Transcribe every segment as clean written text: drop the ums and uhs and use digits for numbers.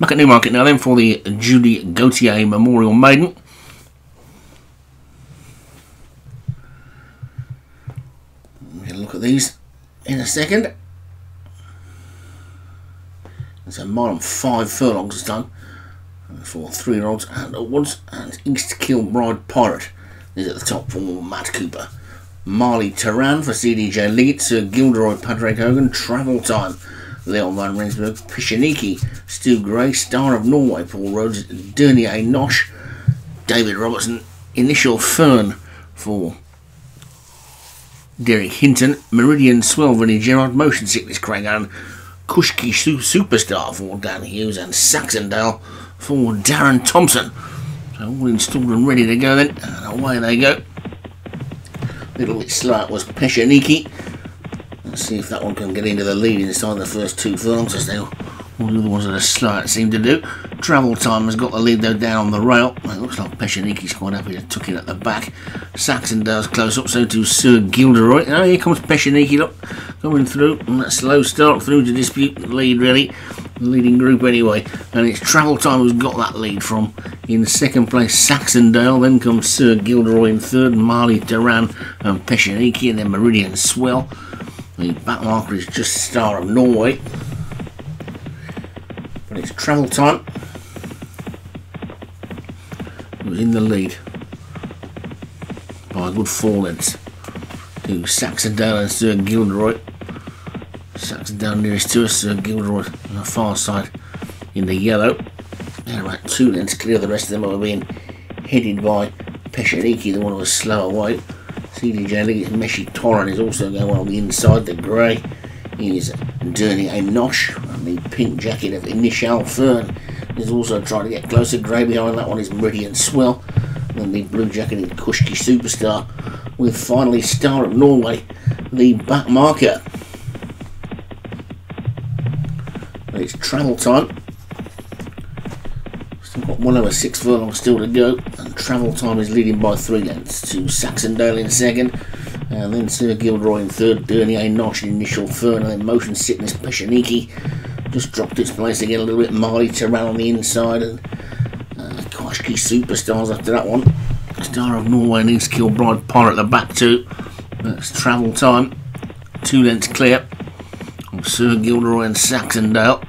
Back at Newmarket now then for the Julia Gautier Memorial Maiden. We'll get a look at these in a second. It's a mile and 5 furlongs is done for 3-year-olds and at once, and East Kilbride Pirate is at the top for Matt Cooper. Marley Teran for CDJ Leeds, Sir Gilderoy Patrick Hogan, Travel Time, Leon Van Rensburg, Pescianiki, Stu Gray, Star of Norway, Paul Rhodes, Dernier Nosh, David Robertson, Initial Fern for Derek Hinton, Meridian Swell, Vinnie Gerard, Motion Sickness Craig and Kushki Superstar for Dan Hughes, and Saxondale for Darren Thompson. So all installed and ready to go then, and away they go. A little bit slow it was Pescianiki. Let's see if that one can get into the lead inside the first 2 furlongs, as they all the other ones that are slow it seemed to do. Travel Time has got the lead though down on the rail. It looks like Pescianiki's quite happy to tuck it at the back. Saxondale's close up, so to Sir Gilderoy. Now here comes Pescianiki, look, coming through, and that slow start through to dispute the lead really, the leading group anyway. And it's Travel Time who's got that lead from in second place Saxondale, then comes Sir Gilderoy in third, Marley Teran and Pescianiki, and then Meridian Swell. The back marker is just Star of Norway. But it's Travel Time it was in the lead by a good 4 lengths to Saxondale and Sir Gilderoy. Saxondale nearest to us, Sir Gilderoy on the far side in the yellow. And about 2 lengths clear, the rest of them are being headed by Pescianiki, the one who was slow away. CDJ Leeds, Meshi Torren is also going on the inside. The grey is Dernier Nosh, and the pink jacket of Initial Fern is also trying to get closer. Grey behind that one is Meridian Swell, and the blue jacket is Kushki Superstar, with finally Star of Norway the back marker. And it's Travel Time. Still got 1/6 furlongs still to go, and Travel Time is leading by 3 lengths to Saxondale in second, and then Sir Gilderoy in third, Dernier Nosh, Initial Fern, and then Motion Sickness. Pescianiki just dropped its place again a little bit. Marley Teran on the inside, and Kushki Superstars after that one. Star of Norway and East Kilbride Pirate at the back too. That's Travel Time, 2 lengths clear of Sir Gilderoy and Saxondale.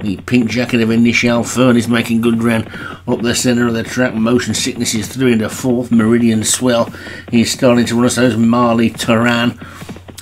The pink jacket of Initial Fern is making good ground up the centre of the track. Motion Sickness is through into fourth. Meridian Swell is starting to run, so is Marley Teran,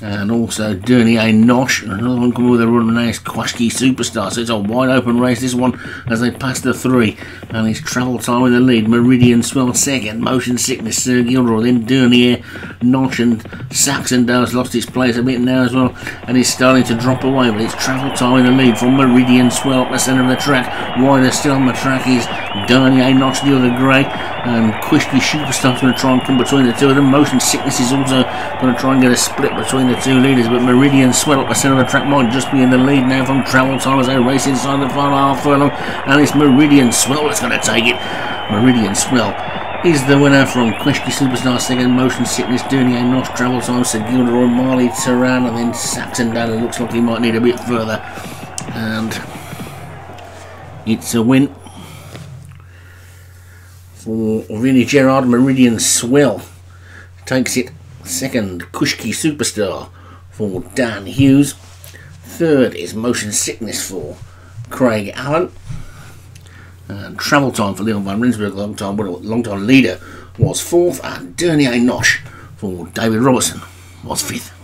and also Dernier Nosh. Another one coming with a run now is Kushki Superstar. So it's a wide open race, this one, as they pass the 3. And it's Travel Time in the lead. Meridian Swell second. Motion Sickness, Sir Gilderoy, then Dernier Nosh, and Saxondale's lost its place a bit now as well, and is starting to drop away. But it's Travel Time in the lead from Meridian Swell up the centre of the track. Wider still on the track is Dernier Nosh, the other grey, and Kushki Superstar's going to try and come between the two of them. Motion Sickness is also going to try and get a split between the 2 leaders, but Meridian Swell up the centre of the track might just be in the lead now from Travel Time as they race inside the final 1/2 furlong, and it's Meridian Swell that's going to take it. Meridian Swell is the winner from Kushki Superstar second, Motion Sickness, Dernier Nosh, Travel Time, Sir Gilderoy, Marley Teran, and then Saxondale. It looks like he might need a bit further, and it's a win for Vinnie Gerard. Meridian Swell takes it second, Kushki Superstar for Dan Hughes. Third is Motion Sickness for Craig Allen. And Travel Time for Leon Van Rensburg, long time leader, was fourth, and Dernier Nosh for David Robertson was fifth.